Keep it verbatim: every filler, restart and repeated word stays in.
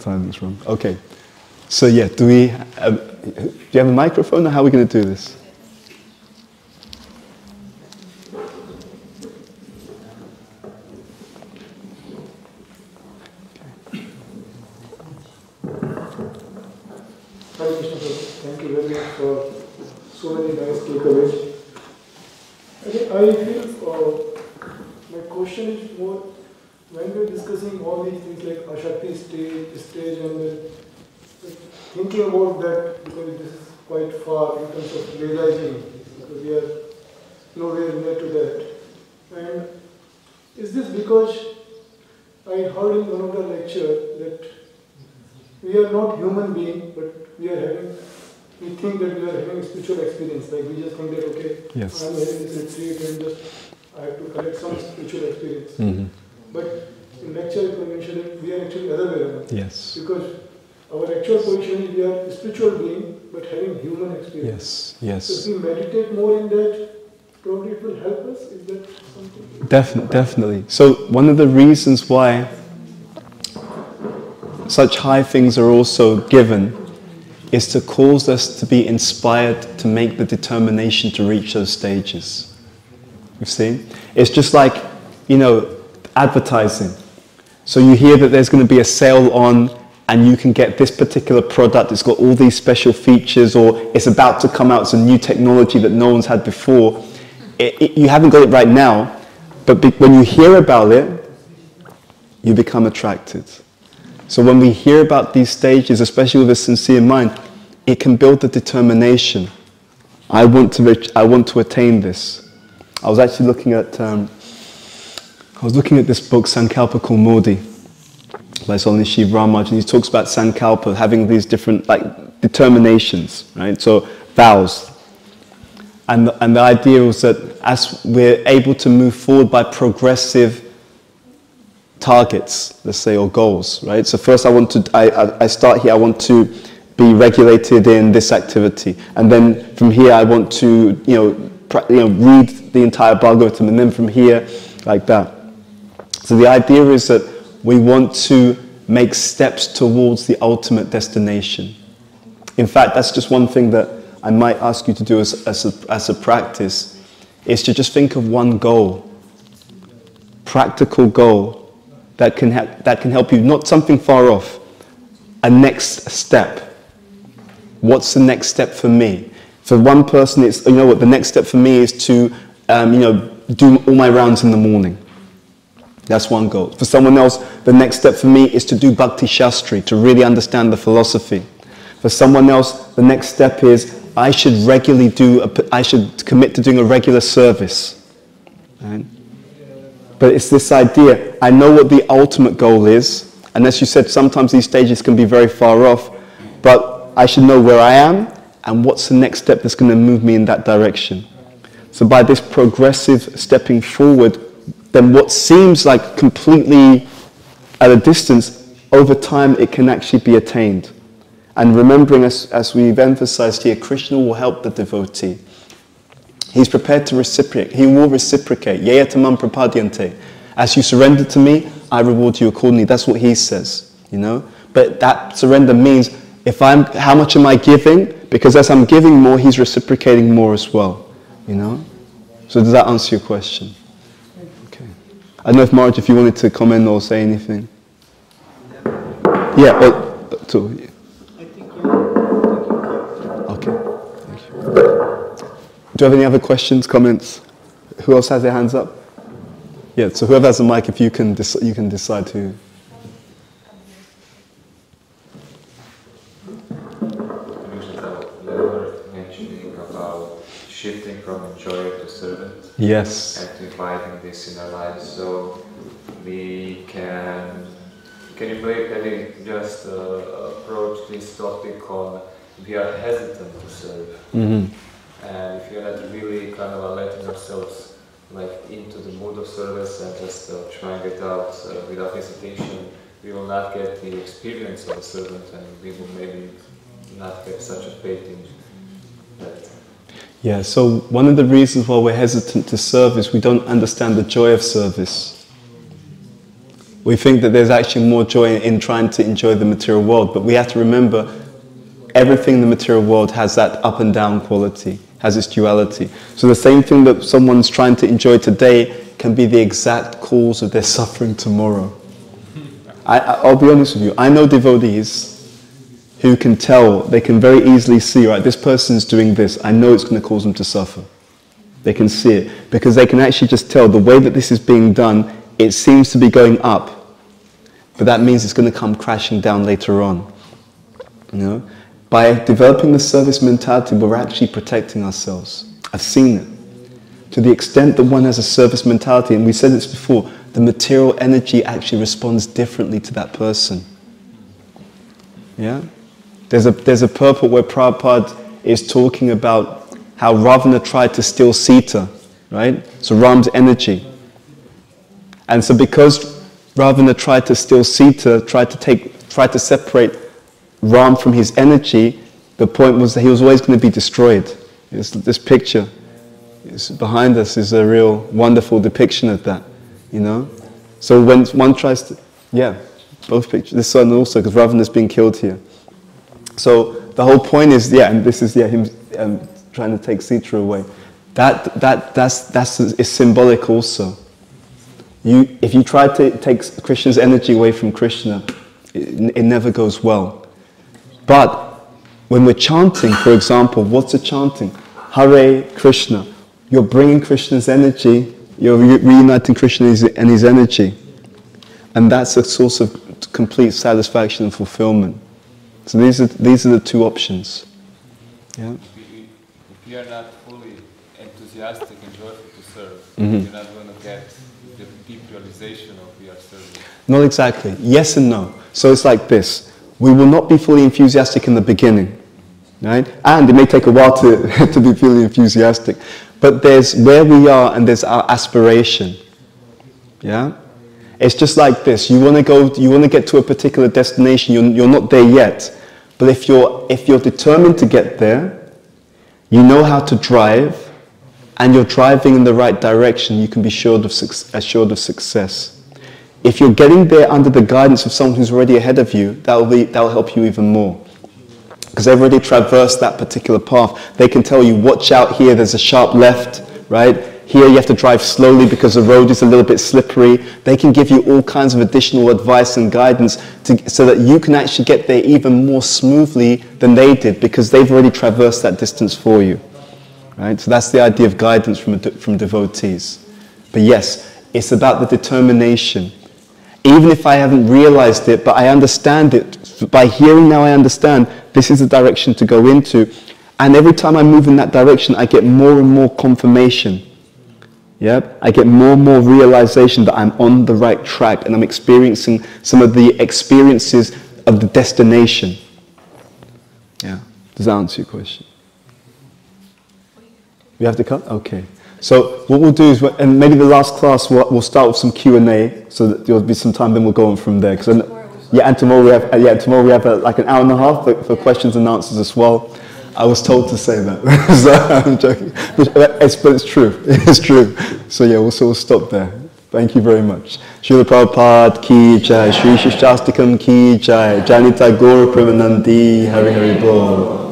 time in this room. Okay. So yeah, do we, uh, do you have a microphone or how are we going to do this? Yes. I'm having this retreat and just I have to collect some spiritual experience. Mm-hmm. But in lecture it was mentioned that we are actually other way around. Yes. Because our actual position is we are a spiritual being but having human experience. Yes. Yes. So if we meditate more in that, probably it will help us. Is that something? Definitely. Definitely. So one of the reasons why such high things are also given is to cause us to be inspired to make the determination to reach those stages. You've seen? It's just like, you know, advertising. So you hear that there's going to be a sale on and you can get this particular product, it's got all these special features, or it's about to come out, it's a new technology that no one's had before. It, it, you haven't got it right now, but be, when you hear about it, you become attracted. So when we hear about these stages, especially with a sincere mind, it can build the determination. I want to, I want to attain this. I was actually looking at, um, I was looking at this book, Sankalpa Kulmodi, by Solanashiv Ramaj, and he talks about Sankalpa, having these different, like, determinations, right? So, vows. And, and the idea was that as we're able to move forward by progressive targets, let's say, or goals, right? So first I want to, I, I start here, I want to be regulated in this activity. And then from here I want to, you know, pra you know read the entire Bhagavatam, and then from here, like that. So the idea is that we want to make steps towards the ultimate destination. In fact, that's just one thing that I might ask you to do as, as, a, as a practice, is to just think of one goal, practical goal, that can, that can help you, not something far off, a next step. What's the next step for me? For one person, it's, you know what, the next step for me is to, um, you know, do all my rounds in the morning. That's one goal. For someone else, the next step for me is to do bhakti-sastri, to really understand the philosophy. For someone else, the next step is, I should regularly do, a, I should commit to doing a regular service. Right? But it's this idea, I know what the ultimate goal is, and as you said, sometimes these stages can be very far off, but I should know where I am, and what's the next step that's going to move me in that direction. So by this progressive stepping forward, then what seems like completely at a distance, over time it can actually be attained. And remembering, as, as we've emphasized here, Krishna will help the devotee. He's prepared to reciprocate. He will reciprocate. Yeyatham prapadyante. As you surrender to me, I reward you accordingly. That's what he says, you know. But that surrender means, if I'm, how much am I giving? Because as I'm giving more, he's reciprocating more as well, you know. So does that answer your question? Okay. I don't know if Marge, if you wanted to comment or say anything. Yeah. Or, to, do you have any other questions, comments? Who else has their hands up? Yeah, so whoever has the mic, if you can, you can decide who. You were mentioning about shifting from enjoyer to servant. Yes. And inviting this in our lives, so we can, can you maybe just uh, approach this topic on, we are hesitant to serve. Mm-hmm. And if you're not really kind of letting ourselves like into the mood of service and just uh, trying it out uh, without hesitation, we will not get the experience of the servant, and we will maybe not get such a faith in that. Yeah, so one of the reasons why we're hesitant to serve is we don't understand the joy of service. We think that there's actually more joy in trying to enjoy the material world, but we have to remember everything in the material world has that up and down quality, has its duality. So the same thing that someone's trying to enjoy today can be the exact cause of their suffering tomorrow. I, I'll be honest with you, I know devotees who can tell, they can very easily see, right, this person's doing this, I know it's going to cause them to suffer. They can see it, because they can actually just tell the way that this is being done, it seems to be going up, but that means it's going to come crashing down later on. You know? By developing the service mentality, we're actually protecting ourselves. I've seen it. To the extent that one has a service mentality, and we said this before, the material energy actually responds differently to that person. Yeah? There's a, there's a purport where Prabhupada is talking about how Ravana tried to steal Sita, right? So Ram's energy. And so because Ravana tried to steal Sita, tried to take, tried to separate Ram from his energy, the point was that he was always going to be destroyed. It's, this picture is behind us is a real wonderful depiction of that, you know? So when one tries to, yeah, both pictures, this one also, because Ravana's being killed here. So the whole point is, yeah, and this is, yeah, him um, trying to take Sita away. That, that, that's, that's is symbolic also. You, if you try to take Krishna's energy away from Krishna, it, it never goes well. But when we're chanting, for example, what's the chanting? Hare Krishna. You're bringing Krishna's energy, you're re reuniting Krishna and his energy. And that's a source of complete satisfaction and fulfillment. So these are, these are the two options. Yeah? If you are not fully enthusiastic and joyful to serve, mm-hmm. you're not going to get the deep realization of your service. Not exactly. Yes and no. So it's like this. We will not be fully enthusiastic in the beginning, right? And it may take a while to, to be fully enthusiastic, but there's where we are and there's our aspiration, yeah? It's just like this, you want to go, you want to get to a particular destination, you're, you're not there yet, but if you're, if you're determined to get there, you know how to drive, and you're driving in the right direction, you can be assured of, assured of success. If you're getting there under the guidance of someone who's already ahead of you, that'll be, that'll help you even more. Because they've already traversed that particular path. They can tell you, watch out here, there's a sharp left, right? Here you have to drive slowly because the road is a little bit slippery. They can give you all kinds of additional advice and guidance to, so that you can actually get there even more smoothly than they did because they've already traversed that distance for you, right? So that's the idea of guidance from, from devotees. But yes, it's about the determination. Even if I haven't realized it, but I understand it. By hearing now I understand, this is the direction to go into. And every time I move in that direction, I get more and more confirmation. Yep. I get more and more realization that I'm on the right track and I'm experiencing some of the experiences of the destination. Yeah. Does that answer your question? We have to cut? Okay. So what we'll do is, and maybe the last class we'll, we'll start with some Q and A, so that there'll be some time. Then we'll go on from there. Because yeah, and tomorrow we have yeah tomorrow we have a, like an hour and a half for, for questions and answers as well. I was told to say that, so I'm joking. But it's, but it's true, it's true. So yeah, we'll so we'll stop there. Thank you very much. Srila Prabhupada ki jai, Shri Shri Siksastakam ki jai, Janita Gaurapriva Nandi, Hari Hari Bol.